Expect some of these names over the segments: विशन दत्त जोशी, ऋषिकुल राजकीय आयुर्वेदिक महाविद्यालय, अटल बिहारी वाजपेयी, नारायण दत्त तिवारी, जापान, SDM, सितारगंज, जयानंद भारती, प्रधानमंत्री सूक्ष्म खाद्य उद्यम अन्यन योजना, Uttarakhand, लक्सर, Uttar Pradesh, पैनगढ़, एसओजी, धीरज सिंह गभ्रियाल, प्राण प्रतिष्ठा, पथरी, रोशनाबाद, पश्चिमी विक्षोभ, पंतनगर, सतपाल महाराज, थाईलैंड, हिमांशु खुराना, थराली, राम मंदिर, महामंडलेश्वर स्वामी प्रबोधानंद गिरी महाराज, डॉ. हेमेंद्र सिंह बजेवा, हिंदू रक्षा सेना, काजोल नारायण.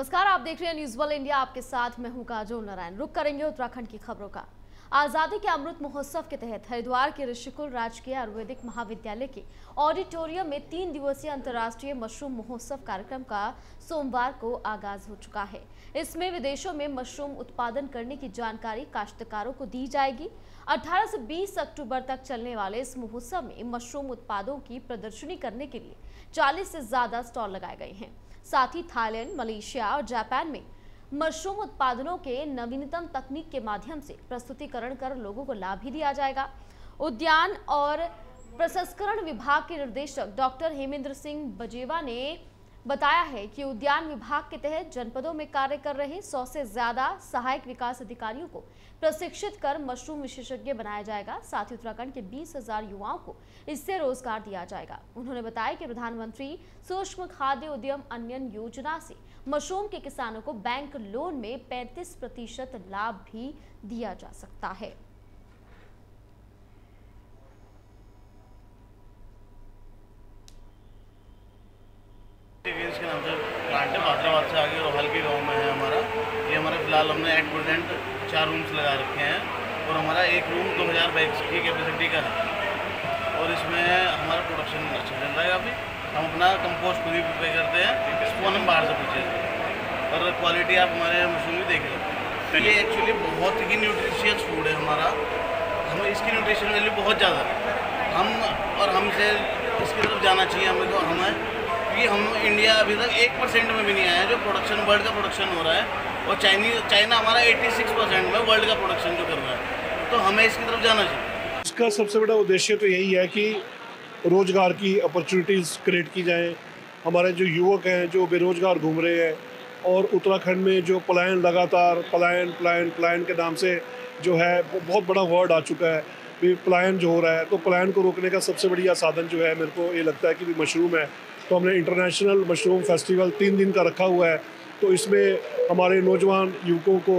नमस्कार, आप देख रहे हैं न्यूज़ वर्ल्ड इंडिया। आपके साथ मैं हूं काजोल नारायण। रुक करेंगे उत्तराखंड की खबरों का। आज़ादी के अमृत महोत्सव के तहत हरिद्वार के ऋषिकुल राजकीय आयुर्वेदिक महाविद्यालय के ऑडिटोरियम में 3 दिवसीय अंतर्राष्ट्रीय मशरूम महोत्सव कार्यक्रम का सोमवार को आगाज हो चुका है। इसमें विदेशों में मशरूम उत्पादन करने की जानकारी काश्तकारों को दी जाएगी। 18 से 20 अक्टूबर तक चलने वाले इस महोत्सव में मशरूम उत्पादों की प्रदर्शनी करने के लिए 40 से ज़्यादा स्टॉल लगाए गए हैं। साथ ही थाईलैंड, मलेशिया और जापान में मशरूम उत्पादनों के नवीनतम तकनीक के माध्यम से प्रस्तुतिकरण कर लोगों को लाभ भी दिया जाएगा। उद्यान और प्रसंस्करण विभाग के निर्देशक डॉ. हेमेंद्र सिंह बजेवा ने बताया है कि उद्यान विभाग के तहत जनपदों में कार्य कर रहे 100 से ज़्यादा सहायक विकास अधिकारियों को प्रशिक्षित कर मशरूम विशेषज्ञ बनाया जाएगा। साथ ही उत्तराखंड के 20,000 युवाओं को इससे रोजगार दिया जाएगा। उन्होंने बताया कि प्रधानमंत्री सूक्ष्म खाद्य उद्यम अन्यन योजना से मशरूम के किसानों को बैंक लोन में 35% लाभ भी दिया जा सकता है। के नाम से प्लांट है, भाद्राबाद से आगे और हल्के गाँव में है हमारा। ये हमारे फिलहाल हमने एट प्रेजेंट 4 रूम्स लगा रखे हैं और हमारा एक रूम 2000 बैग्स की कैपेसिटी का है और इसमें हमारा प्रोडक्शन अच्छा चल रहा है। अभी हम अपना कंपोस्ट खुद ही प्रिपेयर करते हैं, इसको हम बाहर से परचेज करते हैं और क्वालिटी आप हमारे मशरूम देख रहे। ये एक्चुअली बहुत ही न्यूट्रिशियस फूड है हमारा, हमें इसकी न्यूट्रिशन वैल्यू बहुत ज़्यादा है। हमसे इसकी तरफ जाना चाहिए हमें, तो हमें कि हम इंडिया अभी तक 1% में भी नहीं आया जो प्रोडक्शन वर्ल्ड का प्रोडक्शन हो रहा है और चाइना हमारा 86% में वर्ल्ड का प्रोडक्शन जो कर रहा है, तो हमें इसकी तरफ जाना चाहिए। इसका सबसे बड़ा उद्देश्य तो यही है कि रोजगार की अपॉर्चुनिटीज़ क्रिएट की जाएं। हमारे जो युवक हैं जो बेरोजगार घूम रहे हैं और उत्तराखंड में जो पलायन लगातार पलायन के नाम से जो है बहुत बड़ा वर्ड आ चुका है, पलायन जो हो रहा है, तो पलायन को रोकने का सबसे बढ़िया साधन जो है मेरे को ये लगता है कि भी मशरूम है। तो हमने इंटरनेशनल मशरूम फेस्टिवल 3 दिन का रखा हुआ है, तो इसमें हमारे नौजवान युवकों को,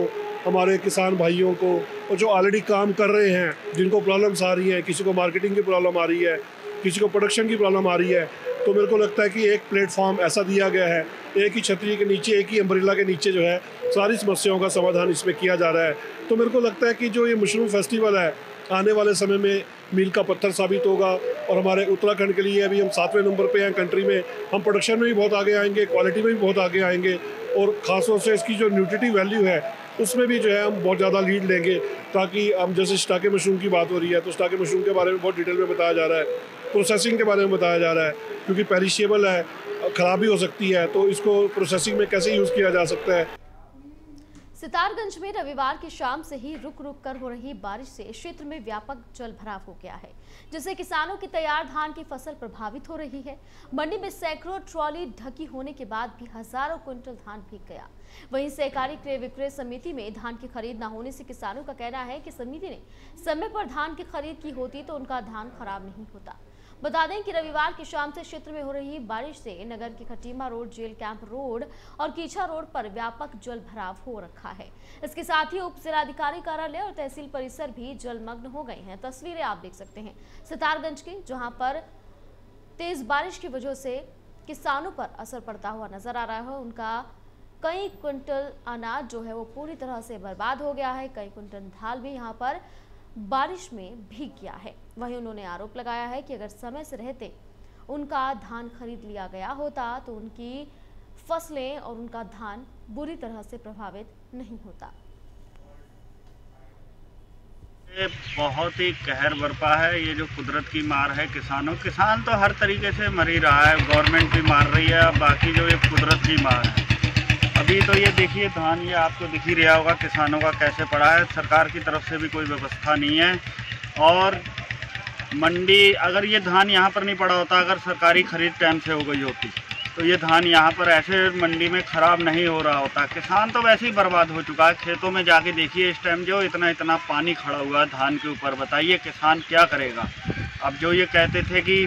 हमारे किसान भाइयों को और जो ऑलरेडी काम कर रहे हैं जिनको प्रॉब्लम्स आ रही हैं, किसी को मार्केटिंग की प्रॉब्लम आ रही है, किसी को प्रोडक्शन की प्रॉब्लम आ रही है, तो मेरे को लगता है कि एक प्लेटफॉर्म ऐसा दिया गया है, एक ही छतरी के नीचे, एक ही अम्ब्रेला के नीचे जो है सारी समस्याओं का समाधान इसमें किया जा रहा है। तो मेरे को लगता है कि जो ये मशरूम फेस्टिवल है आने वाले समय में मील का पत्थर साबित होगा और हमारे उत्तराखंड के लिए अभी हम 7वें नंबर पे हैं कंट्री में। हम प्रोडक्शन में भी बहुत आगे आएंगे, क्वालिटी में भी बहुत आगे आएंगे और ख़ासतौर से इसकी जो न्यूट्रिटिव वैल्यू है उसमें भी जो है हम बहुत ज़्यादा लीड लेंगे। ताकि हम जैसे स्टाके मशरूम की बात हो रही है, तो स्टाके मशरूम के बारे में बहुत डिटेल में बताया जा रहा है, प्रोसेसिंग के बारे में बताया जा रहा है, क्योंकि पेरिशेबल है, ख़राबी हो सकती है, तो इसको प्रोसेसिंग में कैसे यूज़ किया जा सकता है। सितारगंज में रविवार की शाम से ही रुक कर हो रही बारिश से क्षेत्र में व्यापक जलभराव हो गया है, जिससे किसानों की तैयार धान की फसल प्रभावित हो रही है। मंडी में सैकड़ों ट्रॉली ढकी होने के बाद भी हजारों क्विंटल धान भीग गया। वहीं सहकारी क्रय विक्रय समिति में धान की खरीद न होने से किसानों का कहना है कि समिति ने समय पर धान की खरीद की होती तो उनका धान खराब नहीं होता। बता दें कि रविवार की शाम से क्षेत्र में हो रही बारिश से नगर के Khatima road, jail camp road और कीछा रोड पर व्यापक जलभराव हो रखा है। इसके साथ ही उप जिलाधिकारी कार्यालय और तहसील परिसर भी जलमग्न हो गए हैं। तस्वीरें आप देख सकते हैं सितारगंज की, जहां पर तेज बारिश की वजह से किसानों पर असर पड़ता हुआ नजर आ रहा है। उनका कई क्विंटल अनाज जो है वो पूरी तरह से बर्बाद हो गया है। कई क्विंटल धान भी यहाँ पर बारिश में भीग गया है। वहीं उन्होंने आरोप लगाया है कि अगर समय से रहते उनका धान खरीद लिया गया होता तो उनकी फसलें और उनका धान बुरी तरह से प्रभावित नहीं होता। ये बहुत ही कहर बरपा है, ये जो कुदरत की मार है। किसान तो हर तरीके से मर ही रहा है, गवर्नमेंट भी मार रही है, बाकी जो ये कुदरत की मार है। अभी तो ये देखिए धान, ये आपको दिख ही रहा होगा किसानों का कैसे पड़ा है। सरकार की तरफ से भी कोई व्यवस्था नहीं है और मंडी, अगर ये धान यहाँ पर नहीं पड़ा होता, अगर सरकारी खरीद टाइम से हो गई होती तो ये धान यहाँ पर ऐसे मंडी में ख़राब नहीं हो रहा होता। किसान तो वैसे ही बर्बाद हो चुका है। खेतों में जाके देखिए इस टाइम जो इतना पानी खड़ा हुआ है धान के ऊपर, बताइए किसान क्या करेगा। अब जो ये कहते थे कि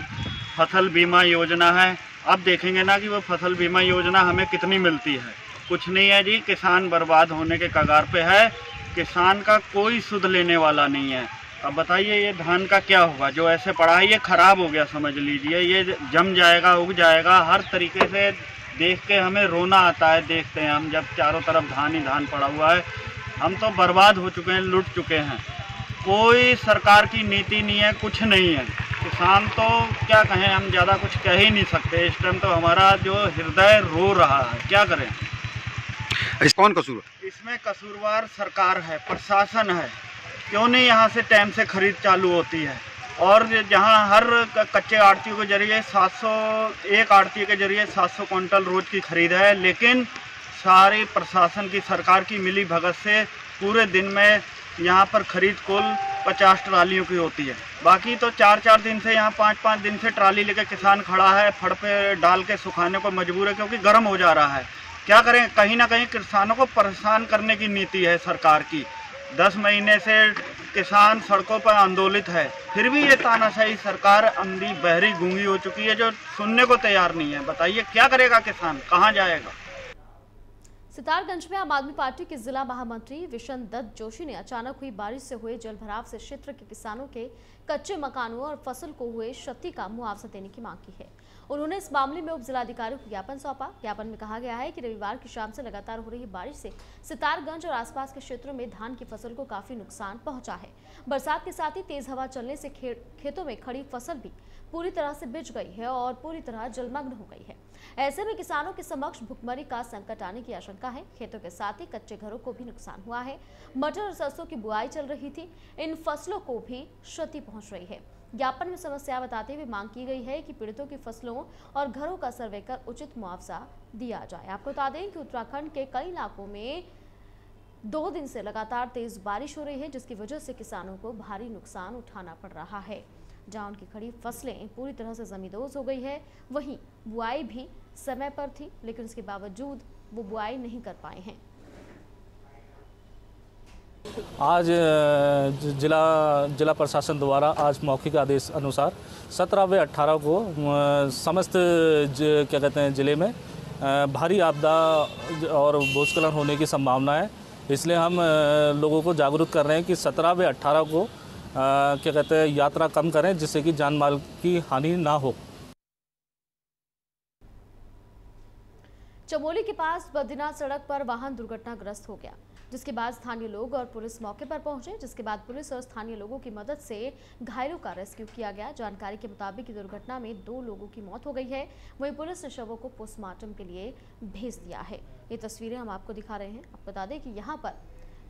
फसल बीमा योजना है, अब देखेंगे ना कि वो फसल बीमा योजना हमें कितनी मिलती है। कुछ नहीं है जी, किसान बर्बाद होने के कगार पे है, किसान का कोई सुध लेने वाला नहीं है। अब बताइए ये धान का क्या होगा जो ऐसे पड़ा है, ये खराब हो गया समझ लीजिए, ये जम जाएगा, उग जाएगा, हर तरीके से देख के हमें रोना आता है। देखते हैं हम, जब चारों तरफ धान ही धान पड़ा हुआ है, हम तो बर्बाद हो चुके हैं, लूट चुके हैं। कोई सरकार की नीति नहीं है, कुछ नहीं है। किसान तो क्या कहें, हम ज़्यादा कुछ कह ही नहीं सकते। इस टाइम तो हमारा जो हृदय रो रहा है, क्या करें। कौन कसूर इसमें? कसूरवार सरकार है, प्रशासन है। क्यों नहीं यहाँ से टाइम से खरीद चालू होती है? और जहाँ हर कच्चे आड़तियों के जरिए 700 क्विंटल रोज की खरीद है, लेकिन सारी प्रशासन की, सरकार की मिली भगत से पूरे दिन में यहाँ पर खरीद कुल 50 ट्रालियों की होती है। बाकी तो 4-4 दिन से, यहाँ 5-5 दिन से ट्राली लेकर किसान खड़ा है, फड़ पे डाल के सुखाने को मजबूर है, क्योंकि गर्म हो जा रहा है। क्या करें, कहीं ना कहीं किसानों को परेशान करने की नीति है सरकार की। 10 महीने से किसान सड़कों पर आंदोलित है, फिर भी ये तानाशाही सरकार अंधी बहरी गूंगी हो चुकी है, जो सुनने को तैयार नहीं है। बताइए क्या करेगा किसान, कहाँ जाएगा। सितारगंज में आम आदमी पार्टी के जिला महामंत्री विशन दत्त जोशी ने अचानक हुई बारिश से हुए जलभराव से क्षेत्र के किसानों के कच्चे मकानों और फसल को हुए क्षति का मुआवजा देने की मांग की है। उन्होंने इस मामले में उप जिलाधिकारी को ज्ञापन सौंपा। ज्ञापन में कहा गया है कि रविवार की शाम से लगातार हो रही बारिश से सितारगंज और आसपास के क्षेत्रों में धान की फसल को काफी नुकसान पहुंचा है। बरसात के साथ ही तेज हवा चलने से खेतों में खड़ी फसल भी पूरी तरह से बिछ गई है और पूरी तरह जलमग्न हो गई है। ऐसे में किसानों के समक्ष भुखमरी का संकट आने की आशंका है। खेतों के साथ ही कच्चे घरों को भी नुकसान हुआ है। मटर और सरसों की बुआई चल रही थी, इन फसलों को भी क्षति पहुँच रही है। ज्ञापन में समस्या बताते हुए मांग की गई है कि पीड़ितों की फसलों और घरों का सर्वे कर उचित मुआवजा दिया जाए। आपको बता दें कि उत्तराखंड के कई इलाकों में 2 दिन से लगातार तेज बारिश हो रही है, जिसकी वजह से किसानों को भारी नुकसान उठाना पड़ रहा है। जहां उनकी खड़ी फसलें पूरी तरह से जमींदोज हो गई है, वहीं बुआई भी समय पर थी, लेकिन उसके बावजूद वो बुआई नहीं कर पाए हैं। आज जिला प्रशासन द्वारा आज मौखिक आदेश अनुसार 17 व 18 को समस्त क्या कहते हैं ज़िले में भारी आपदा और भूस्खलन होने की संभावना है। इसलिए हम लोगों को जागरूक कर रहे हैं कि 17 व 18 को क्या कहते हैं यात्रा कम करें, जिससे कि जान माल की हानि ना हो। चमोली के पास बद्रीनाथ सड़क पर वाहन दुर्घटनाग्रस्त हो गया, जिसके बाद स्थानीय लोग और पुलिस मौके पर पहुंचे, जिसके बाद पुलिस और स्थानीय लोगों की मदद से घायलों का रेस्क्यू किया गया। जानकारी के मुताबिक दुर्घटना में 2 लोगों की मौत हो गई है, वहीं पुलिस ने शवों को पोस्टमार्टम के लिए भेज दिया है। ये तस्वीरें हम आपको दिखा रहे हैं। आपको बता दें कि यहाँ पर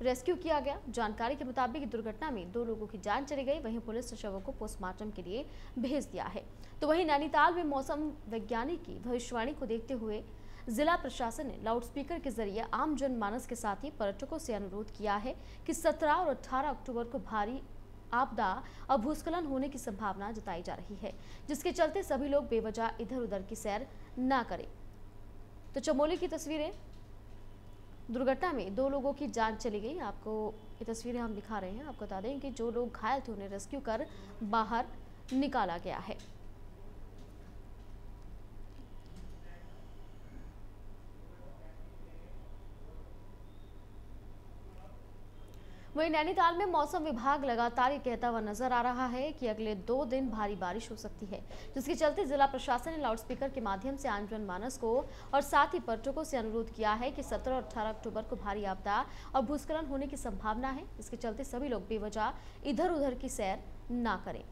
रेस्क्यू किया गया। जानकारी के मुताबिक दुर्घटना में 2 लोगों की जान चली गई, वहीं पुलिस ने शवों को पोस्टमार्टम के लिए भेज दिया है। तो वहीं नैनीताल में मौसम वैज्ञानिक की भविष्यवाणी को देखते हुए जिला प्रशासन ने लाउडस्पीकर के जरिए आम जनमानस के साथ ही पर्यटकों से अनुरोध किया है कि 17 और 18 अक्टूबर को भारी आपदा और भूस्खलन होने की संभावना जताई जा रही है, जिसके चलते सभी लोग बेवजह इधर उधर की सैर ना करें। तो चमोली की तस्वीरें, दुर्घटना में 2 लोगों की जान चली गई। आपको ये तस्वीरें हम दिखा रहे हैं। आपको बता दें कि जो लोग घायल थे उन्हें रेस्क्यू कर बाहर निकाला गया है। वहीं नैनीताल में मौसम विभाग लगातार ये कहता हुआ नजर आ रहा है कि अगले 2 दिन भारी बारिश हो सकती है, जिसके चलते जिला प्रशासन ने लाउडस्पीकर के माध्यम से आम जनमानस को और साथ ही पर्यटकों से अनुरोध किया है कि 17 और 18 अक्टूबर को भारी आपदा और भूस्खलन होने की संभावना है, इसके चलते सभी लोग बेवजह इधर उधर की सैर ना करें।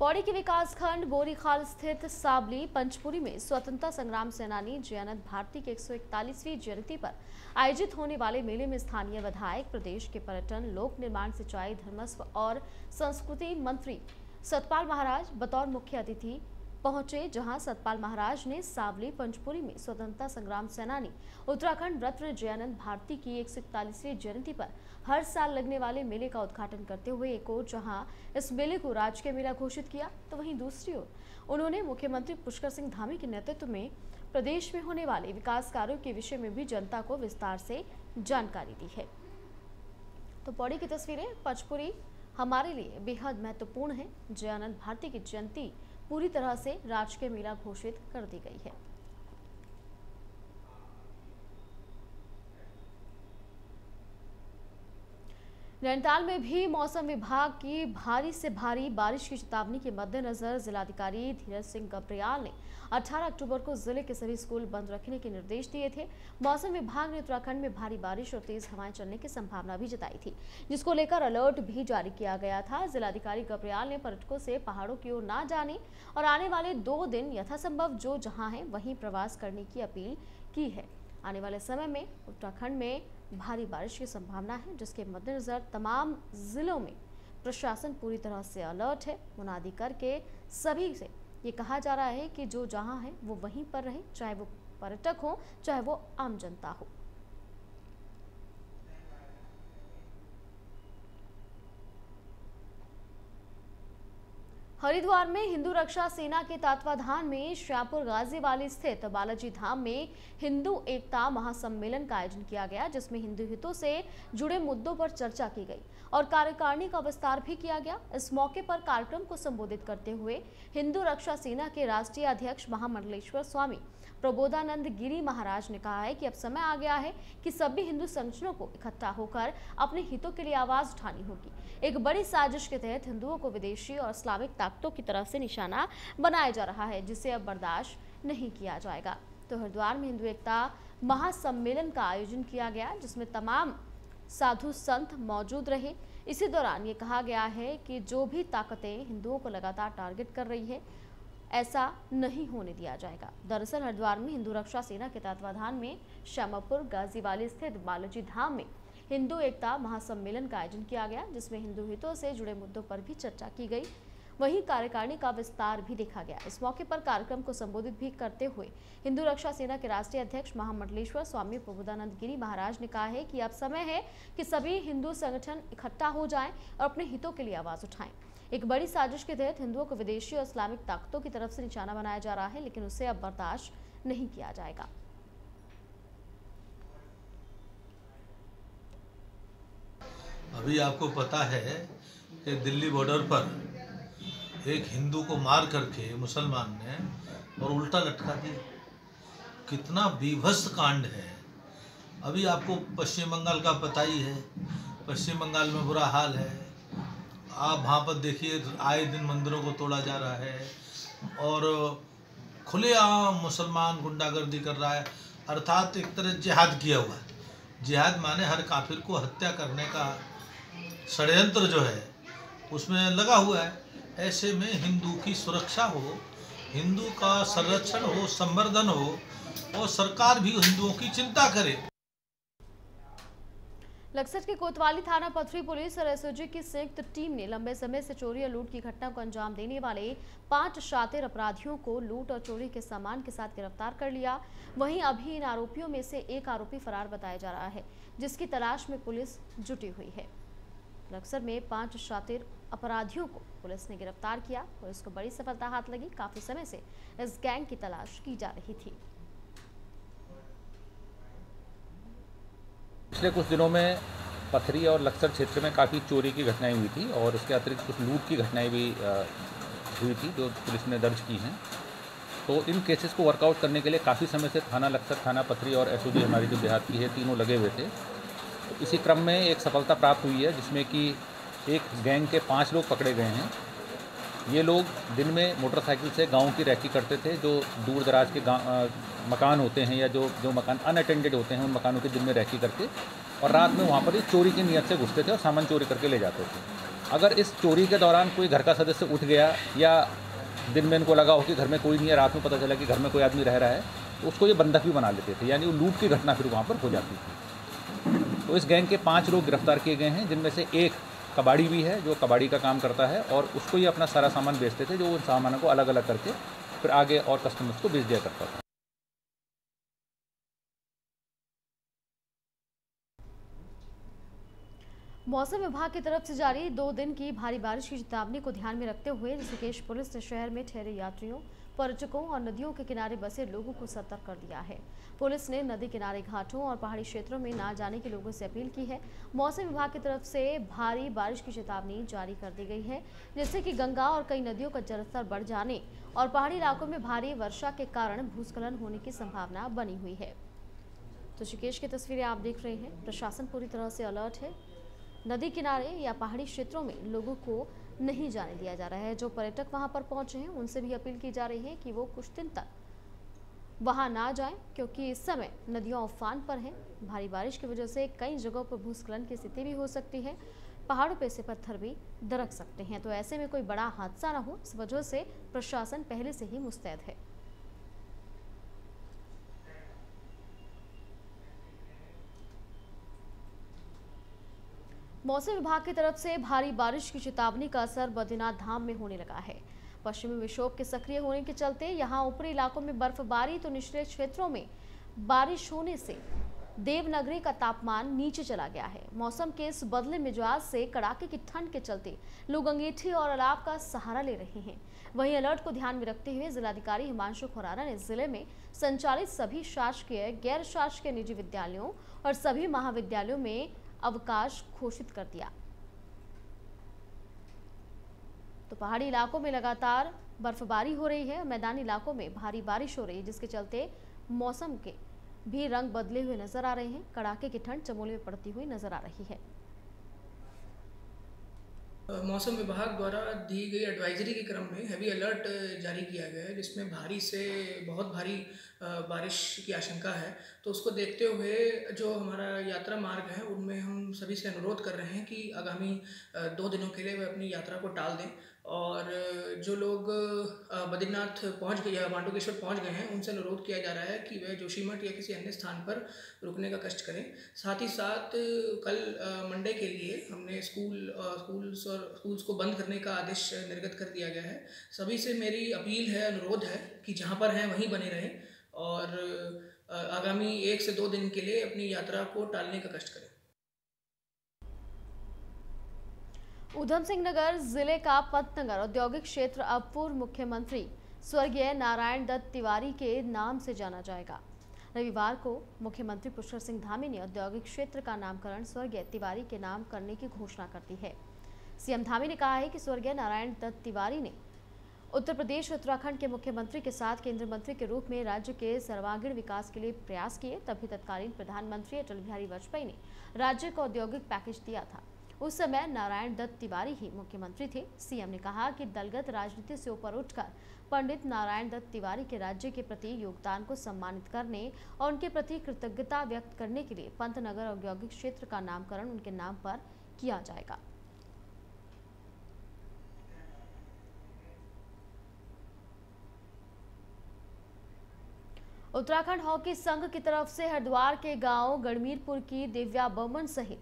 पौड़ी के विकासखंड बोरीखाल स्थित साबली पंचपुरी में स्वतंत्रता संग्राम सेनानी जयानंद भारती के 141वीं जयंती पर आयोजित होने वाले मेले में स्थानीय विधायक, प्रदेश के पर्यटन, लोक निर्माण, सिंचाई, धर्मस्व और संस्कृति मंत्री सतपाल महाराज बतौर मुख्य अतिथि पहुंचे, जहां सतपाल महाराज ने सावली पंचपुरी में स्वतंत्रता संग्राम सेनानी उत्तराखंड रत्न जयानंद भारती की 141वीं जयंती पर हर साल लगने वाले मेले का उद्घाटन करते हुए एक ओर जहां इस मेले को राजकीय मेला घोषित किया, तो वहीं दूसरी ओर उन्होंने मुख्यमंत्री पुष्कर सिंह धामी के नेतृत्व में प्रदेश में होने वाले विकास कार्यों के विषय में भी जनता को विस्तार से जानकारी दी है। तो पौड़ी की तस्वीरें पंचपुरी हमारे लिए बेहद महत्वपूर्ण है। जयानंद भारती की जयंती पूरी तरह से राजकीय मेला घोषित कर दी गई है। नैनीताल में भी मौसम विभाग की भारी से भारी बारिश की चेतावनी के मद्देनजर जिलाधिकारी धीरज सिंह गभ्रियाल ने 18 अक्टूबर को जिले के सभी स्कूल बंद रखने के निर्देश दिए थे। मौसम विभाग ने उत्तराखंड में भारी बारिश और तेज हवाएं चलने की संभावना भी जताई थी, जिसको लेकर अलर्ट भी जारी किया गया था। जिलाधिकारी गभ्रियाल ने पर्यटकों से पहाड़ों की ओर न जाने और आने वाले 2 दिन यथासंभव जो जहाँ है वहीं प्रवास करने की अपील की है। आने वाले समय में उत्तराखंड में भारी बारिश की संभावना है, जिसके मद्देनजर तमाम जिलों में प्रशासन पूरी तरह से अलर्ट है। मुनादी करके सभी से ये कहा जा रहा है कि जो जहां है वो वहीं पर रहे, चाहे वो पर्यटक हो चाहे वो आम जनता हो। हरिद्वार में हिंदू रक्षा सेना के तत्वाधान में श्यापुर गाजीवाली स्थित बालाजी धाम में हिंदू एकता महासम्मेलन का आयोजन किया गया, जिसमें हिंदू हितों से जुड़े मुद्दों पर चर्चा की गई और कार्यकारिणी का विस्तार भी किया गया। इस मौके पर कार्यक्रम को संबोधित करते हुए हिंदू रक्षा सेना के राष्ट्रीय अध्यक्ष महामंडलेश्वर स्वामी प्रबोधानंद गिरी महाराज ने कहा है कि अब समय आ गया है कि सभी हिंदू संगठनों को इकट्ठा होकर अपने हितों के लिए आवाज उठानी होगी। एक बड़ी साजिश के तहत हिंदुओं को विदेशी और इस्लामिक ताकतों की तरफ से निशाना बनाया जा रहा है, जिसे अब बर्दाश्त नहीं किया जाएगा। तो हरिद्वार में हिंदू एकता महासम्मेलन का आयोजन किया गया, जिसमें तमाम साधु संत मौजूद रहे। इसी दौरान ये कहा गया है कि जो भी ताकतें हिंदुओं को लगातार टारगेट कर रही है, ऐसा नहीं होने दिया जाएगा। दरअसल हरिद्वार में हिंदू रक्षा सेना के तत्वाधान में श्यामापुर गाजीवाली स्थित बालाजी धाम में हिंदू एकता महासम्मेलन का आयोजन किया गया, जिसमें हिंदू हितों से जुड़े मुद्दों पर भी चर्चा की गई, वहीं कार्यकारिणी का विस्तार भी देखा गया। इस मौके पर कार्यक्रम को संबोधित भी करते हुए हिंदू रक्षा सेना के राष्ट्रीय अध्यक्ष महामंडलेश्वर स्वामी प्रबोधानंद गिरी महाराज ने कहा है कि अब समय है कि सभी हिंदू संगठन इकट्ठा हो जाएं और अपने हितों के लिए आवाज उठाएं। एक बड़ी साजिश के तहत हिंदुओं को विदेशी और इस्लामिक ताकतों की तरफ से निशाना बनाया जा रहा है, लेकिन उसे अब बर्दाश्त नहीं किया जाएगा। अभी आपको पता है कि दिल्ली बॉर्डर पर एक हिंदू को मार करके मुसलमान ने और उल्टा लटका दिया। कितना बीभत्स कांड है। अभी आपको पश्चिम बंगाल का पता ही है, पश्चिम बंगाल में बुरा हाल है। आप वहाँ पर देखिए, आए दिन मंदिरों को तोड़ा जा रहा है और खुलेआम मुसलमान गुंडागर्दी कर रहा है। अर्थात एक तरह जिहाद किया हुआ है। जिहाद माने हर काफिर को हत्या करने का षड्यंत्र जो है उसमें लगा हुआ है। ऐसे में हिंदू की सुरक्षा हो, हिंदू का संरक्षण हो, संवर्धन हो और सरकार भी हिंदुओं की चिंता करे। लक्सर के कोतवाली थाना पथरी पुलिस और एसओजी की संयुक्त टीम ने लंबे समय से चोरी और लूट की घटना को अंजाम देने वाले 5 शातिर अपराधियों को लूट और चोरी के सामान के साथ गिरफ्तार कर लिया। वहीं अभी इन आरोपियों में से एक आरोपी फरार बताया जा रहा है, जिसकी तलाश में पुलिस जुटी हुई है। लक्सर में 5 शातिर अपराधियों को पुलिस ने गिरफ्तार किया। पुलिस को बड़ी सफलता हाथ लगी। काफी समय से इस गैंग की तलाश की जा रही थी। पिछले कुछ दिनों में पथरी और लक्सर क्षेत्र में काफ़ी चोरी की घटनाएं हुई थी और इसके अतिरिक्त कुछ लूट की घटनाएं भी हुई थी जो पुलिस ने दर्ज की हैं। तो इन केसेस को वर्कआउट करने के लिए काफ़ी समय से थाना लक्सर, थाना पथरी और एसओजी हमारी जो देहात की है, तीनों लगे हुए थे। तो इसी क्रम में एक सफलता प्राप्त हुई है, जिसमें कि एक गैंग के 5 लोग पकड़े गए हैं। ये लोग दिन में मोटरसाइकिल से गाँव की रैकी करते थे। जो दूर दराज के मकान होते हैं या जो मकान अनअटेंडेड होते हैं, उन मकानों के दिन में रैकी करके और रात में वहाँ पर ही चोरी की नीयत से घुसते थे और सामान चोरी करके ले जाते थे। अगर इस चोरी के दौरान कोई घर का सदस्य उठ गया या दिन में इनको लगा हो कि घर में कोई नहीं है, रात में पता चला कि घर में कोई आदमी रह रहा है, तो उसको ये बंधक भी बना लेते थे, यानी वो लूट की घटना फिर वहाँ पर हो जाती थी। तो इस गैंग के 5 लोग गिरफ्तार किए गए हैं, जिनमें से एक कबाड़ी भी है जो कबाड़ी का काम करता है और उसको ये अपना सारा सामान बेचते थे, जो उन सामानों को अलग अलग करके फिर आगे और कस्टमर्स को बेच दिया करता था। मौसम विभाग की तरफ से जारी 2 दिन की भारी बारिश की चेतावनी को ध्यान में रखते हुए ऋषिकेश पुलिस ने शहर में ठहरे यात्रियों, पर्यटकों और नदियों के किनारे बसे लोगों को सतर्क कर दिया है। पुलिस ने नदी किनारे घाटों और पहाड़ी क्षेत्रों में ना जाने की लोगों से अपील की है। मौसम विभाग की तरफ से भारी बारिश की चेतावनी जारी कर दी गई है, जिससे कि गंगा और कई नदियों का जलस्तर बढ़ जाने और पहाड़ी इलाकों में भारी वर्षा के कारण भूस्खलन होने की संभावना बनी हुई है। तो ऋषिकेश की तस्वीरें आप देख रहे हैं। प्रशासन पूरी तरह से अलर्ट है। नदी किनारे या पहाड़ी क्षेत्रों में लोगों को नहीं जाने दिया जा रहा है। जो पर्यटक वहां पर पहुंचे हैं उनसे भी अपील की जा रही है कि वो कुछ दिन तक वहां ना जाएं, क्योंकि इस समय नदियां उफान पर हैं। भारी बारिश की वजह से कई जगहों पर भूस्खलन की स्थिति भी हो सकती है, पहाड़ों पर से पत्थर भी दरक सकते हैं। तो ऐसे में कोई बड़ा हादसा ना हो, इस वजह से प्रशासन पहले से ही मुस्तैद है। मौसम विभाग की तरफ से भारी बारिश की चेतावनी का असर बद्रीनाथ धाम में होने लगा है। पश्चिमी विक्षोभ के सक्रिय होने के चलते यहाँ ऊपरी इलाकों में बर्फबारी तो निचले क्षेत्रों में बारिश होने से देवनागरी का तापमान नीचे चला गया है। मौसम के इस बदले मिजाज से कड़ाके की ठंड के चलते लोग अंगीठी और अलाव का सहारा ले रहे हैं। वहीं अलर्ट को ध्यान में रखते हुए जिलाधिकारी हिमांशु खुराना ने जिले में संचालित सभी शासकीय, गैर शासकीय, निजी विद्यालयों और सभी महाविद्यालयों में अवकाश घोषित कर दिया। तो पहाड़ी इलाकों में लगातार बर्फबारी हो रही है, मैदानी इलाकों में भारी बारिश हो रही है, जिसके चलते मौसम के भी रंग बदले हुए नजर आ रहे हैं। कड़ाके की ठंड चमोली में पड़ती हुई नजर आ रही है। मौसम विभाग द्वारा दी गई एडवाइजरी के क्रम में हैवी अलर्ट जारी किया गया है, जिसमें भारी से बहुत भारी बारिश की आशंका है। तो उसको देखते हुए जो हमारा यात्रा मार्ग है उनमें हम सभी से अनुरोध कर रहे हैं कि आगामी 2 दिनों के लिए वे अपनी यात्रा को टाल दें, और जो लोग बद्रीनाथ पहुँच गए या मांडुकेश्वर पहुँच गए हैं उनसे अनुरोध किया जा रहा है कि वह जोशीमठ या किसी अन्य स्थान पर रुकने का कष्ट करें। साथ ही साथ कल मंडे के लिए हमने स्कूल्स को बंद करने का आदेश निर्गत कर दिया गया है। सभी से मेरी अपील है, अनुरोध है कि जहाँ पर हैं वहीं बने रहें और आगामी 1 से 2 दिन के लिए अपनी यात्रा को टालने का कष्ट करें। उधम सिंह नगर जिले का पतनगर औद्योगिक क्षेत्र अब पूर्व मुख्यमंत्री स्वर्गीय नारायण दत्त तिवारी के नाम से जाना जाएगा। रविवार को मुख्यमंत्री पुष्कर सिंह धामी ने औद्योगिक क्षेत्र का नामकरण स्वर्गीय तिवारी के नाम करने की घोषणा कर दी है। सीएम धामी ने कहा है कि स्वर्गीय नारायण दत्त तिवारी ने उत्तर प्रदेश और उत्तराखंड के मुख्यमंत्री के साथ केंद्रीय मंत्री के रूप में राज्य के सर्वांगीण विकास के लिए प्रयास किए, तभी तत्कालीन प्रधानमंत्री अटल बिहारी वाजपेयी ने राज्य को औद्योगिक पैकेज दिया था। उस समय नारायण दत्त तिवारी ही मुख्यमंत्री थे। सीएम ने कहा कि दलगत राजनीति से ऊपर उठकर पंडित नारायण दत्त तिवारी के राज्य के प्रति योगदान को सम्मानित करने और उनके प्रति कृतज्ञता व्यक्त करने के लिए पंतनगर औद्योगिक क्षेत्र का नामकरण उनके नाम पर किया जाएगा। उत्तराखंड हॉकी संघ की तरफ से हरिद्वार के गांव गढ़मीरपुर की दिव्या बर्मन सहित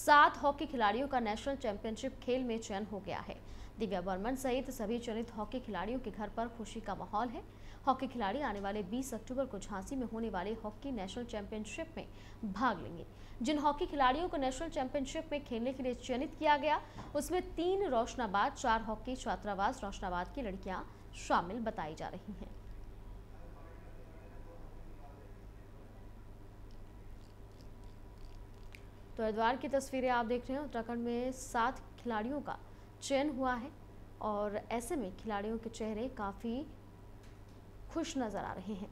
7 हॉकी खिलाड़ियों का नेशनल चैंपियनशिप खेल में चयन हो गया है। दिव्या बर्मन सहित सभी चयनित हॉकी खिलाड़ियों के घर पर खुशी का माहौल है। हॉकी खिलाड़ी आने वाले 20 अक्टूबर को झांसी में होने वाले हॉकी नेशनल चैंपियनशिप में भाग लेंगे। जिन हॉकी खिलाड़ियों को नेशनल चैंपियनशिप में खेलने के लिए चयनित किया गया उसमें 3 रोशनाबाद, 4 हॉकी छात्रावास रोशनाबाद की लड़कियाँ शामिल बताई जा रही हैं। तो हरिद्वार की तस्वीरें आप देख रहे हैं। उत्तराखंड में 7 खिलाड़ियों का चयन हुआ है और ऐसे में खिलाड़ियों के चेहरे काफ़ी खुश नजर आ रहे हैं।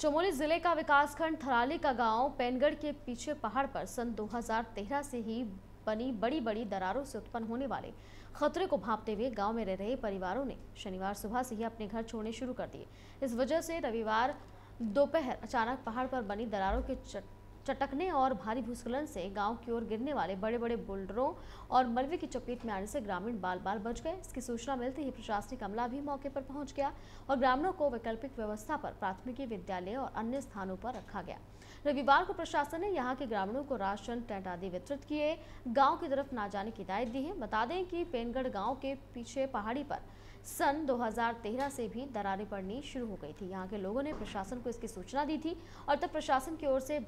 चमोली जिले का विकासखंड थराली का गांव पैनगढ़ के पीछे पहाड़ पर सन 2013 से ही बनी बड़ी दरारों से उत्पन्न होने वाले खतरे को भांपते हुए गांव में रह रहे परिवारों ने शनिवार सुबह से ही अपने घर छोड़ने शुरू कर दिए। इस वजह से रविवार दोपहर अचानक पहाड़ पर बनी दरारों के चटकने और भारी भूस्खलन से गांव की ओर गिरने वाले बड़े बड़े बोल्डरों और मलबे की चपेट में आने से ग्रामीण बाल बाल बच गए। इसकी सूचना मिलते ही प्रशासनिक अमला भी मौके पर पहुंच गया और ग्रामीणों को वैकल्पिक व्यवस्था पर प्राथमिकी विद्यालय और अन्य स्थानों पर रखा गया। रविवार को प्रशासन ने यहाँ के ग्रामीणों को राशन, टेंट आदि वितरित किए, गाँव की तरफ ना जाने की हिदायत दी है। बता दें कि पैनगढ़ गाँव के पीछे पहाड़ी पर सन 2013 से भी दरारें पड़नी शुरू हो गई थी। यहाँ के लोगों ने प्रशासन को इसकी सूचना दी थी और तब प्रशासन की ओर से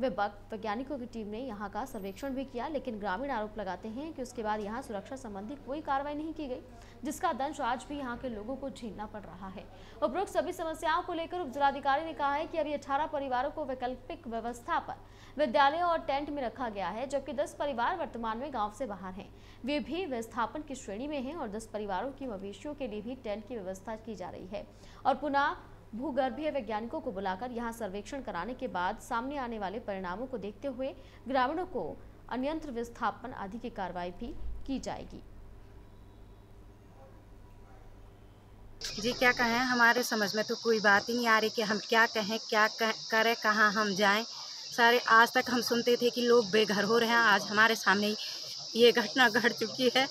वैज्ञानिकों की टीम ने यहाँ का सर्वेक्षण भी किया, लेकिन ग्रामीण आरोप लगाते हैं कि उसके बाद यहाँ सुरक्षा संबंधी कोई कार्रवाई नहीं की गई, जिसका दंश आज भी यहाँ के लोगों को झेलना पड़ रहा है। उपरोक्त सभी समस्याओं को लेकर उपजिलाधिकारी ने कहा है कि अभी 18 परिवारों को वैकल्पिक व्यवस्था पर विद्यालयों और टेंट में रखा गया है, जबकि 10 परिवार वर्तमान में गाँव से बाहर है, वे भी विस्थापन की श्रेणी में है और 10 परिवारों की मवेशियों के लिए भी टेंट की व्यवस्था की जा रही है। और पुनः भूगर्भीय वैज्ञानिकों को बुलाकर यहां सर्वेक्षण कराने के बाद सामने आने वाले परिणामों को देखते हुए ग्रामीणों को अन्यंत्र विस्थापन आदि की कार्रवाई भी की जाएगी। जी क्या कहें, हमारे समझ में तो कोई बात ही नहीं आ रही कि हम क्या कहें, क्या करें, कहाँ हम जाएं। सारे आज तक हम सुनते थे कि लोग बेघर हो रहे हैं, आज हमारे सामने ये घटना घट चुकी है।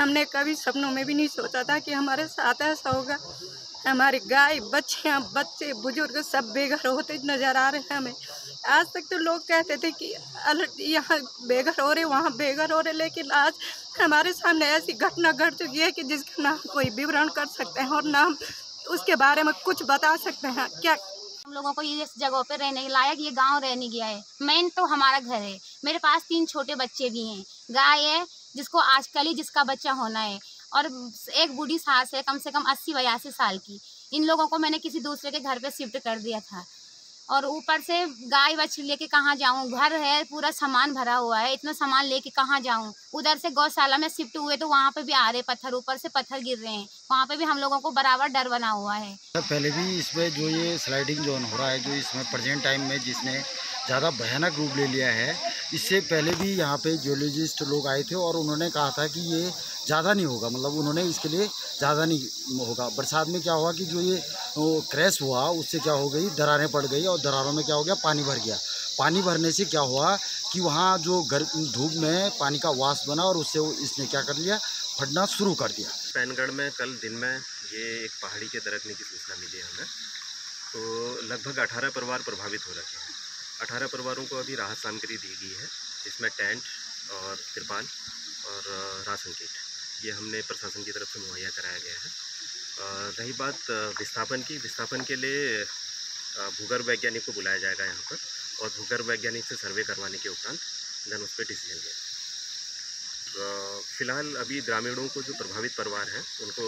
हमने कभी सपनों में भी नहीं सोचा था कि हमारे साथ ऐसा होगा। हमारे गाय बच्चियाँ, बच्चे, बुजुर्ग सब बेघर होते नज़र आ रहे हैं हमें। आज तक तो लोग कहते थे कि यहाँ बेघर हो रहे, वहाँ बेघर हो रहे, लेकिन आज हमारे सामने ऐसी घटना घट चुकी है कि जिसका ना कोई विवरण कर सकते हैं और ना उसके बारे में कुछ बता सकते हैं। क्या हम लोगों को ये इस जगह पे रहने लायक ये गाँव रहने गया है? मेन तो हमारा घर है, मेरे पास 3 छोटे बच्चे भी हैं, गाय है जिसको आजकल ही जिसका बच्चा होना है, और एक बूढ़ी सास है कम से कम 80-82 साल की। इन लोगों को मैंने किसी दूसरे के घर पे शिफ्ट कर दिया था और ऊपर से गाय बछड़ी लेके कहाँ जाऊँ? घर है, पूरा सामान भरा हुआ है, इतना सामान लेके कहाँ जाऊँ? उधर से गौशाला में शिफ्ट हुए तो वहाँ पे भी आ रहे पत्थर, ऊपर से पत्थर गिर रहे हैं, वहाँ पे भी हम लोगों को बराबर डर बना हुआ है। पहले भी इसमें जो ये स्लाइडिंग जोन हो रहा है, जो इसमें प्रेजेंट टाइम में जिसने ज़्यादा भयानक रूप ले लिया है, इससे पहले भी यहाँ पे जियोलॉजिस्ट लोग आए थे और उन्होंने कहा था कि ये ज़्यादा नहीं होगा, मतलब उन्होंने इसके लिए ज़्यादा नहीं होगा। बरसात में क्या हुआ कि जो ये क्रैश हुआ उससे क्या हो गई, दरारें पड़ गई और दरारों में क्या हो गया, पानी भर गया। पानी भरने से क्या हुआ कि वहाँ जो धूप में पानी का वास बना और उससे इसने क्या कर लिया, फटना शुरू कर दिया। पैनगढ़ में कल दिन में ये एक पहाड़ी के दरकने की सूचना मिली हमें, तो लगभग 18 परिवार प्रभावित हो रखे हैं। 18 परिवारों को अभी राहत सामग्री दी गई है, जिसमें टेंट और तिरपाल और राशन किट ये हमने प्रशासन की तरफ से मुहैया कराया गया है। रही बात विस्थापन की, विस्थापन के लिए भूगर्भ वैज्ञानिक को बुलाया जाएगा यहाँ पर और भूगर्भ वैज्ञानिक से सर्वे करवाने के उपरांत देन उस पर डिसीजन लिया जाएगा। फिलहाल अभी ग्रामीणों को जो प्रभावित परिवार हैं उनको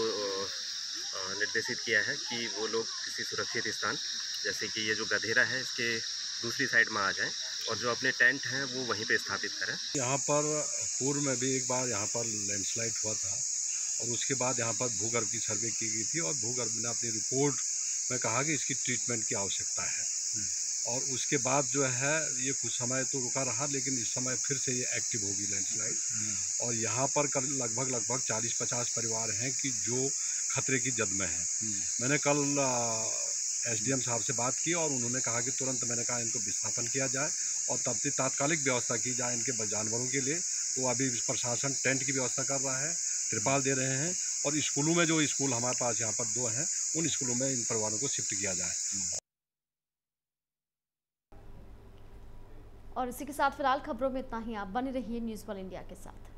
निर्देशित किया है कि वो लोग किसी सुरक्षित स्थान, जैसे कि ये जो गधेरा है इसके दूसरी साइड में आ जाएं और जो अपने टेंट हैं वो वहीं पे स्थापित करें। यहाँ पर पूर्व में भी एक बार यहाँ पर लैंडस्लाइड हुआ था और उसके बाद यहाँ पर भूगर्भ की सर्वे की गई थी और भूगर्भ ने अपनी रिपोर्ट में कहा कि इसकी ट्रीटमेंट की आवश्यकता है और उसके बाद जो है ये कुछ समय तो रुका रहा, लेकिन इस समय फिर से ये एक्टिव होगी लैंडस्लाइड। और यहाँ पर लगभग 40-50 परिवार हैं कि जो खतरे की जद में हैं। मैंने कल SDM साहब से बात की और उन्होंने कहा कि तुरंत, मैंने कहा इनको विस्थापन किया जाए और तब तक तात्कालिक व्यवस्था की जाए इनके जानवरों के लिए। तो अभी प्रशासन टेंट की व्यवस्था कर रहा है, तिरपाल दे रहे हैं और स्कूलों में, जो स्कूल हमारे पास यहाँ पर 2 हैं, उन स्कूलों में इन परिवारों को शिफ्ट किया जाए। और इसी के साथ फिलहाल खबरों में इतना ही। आप बने रहिए न्यूज़ वन इंडिया के साथ।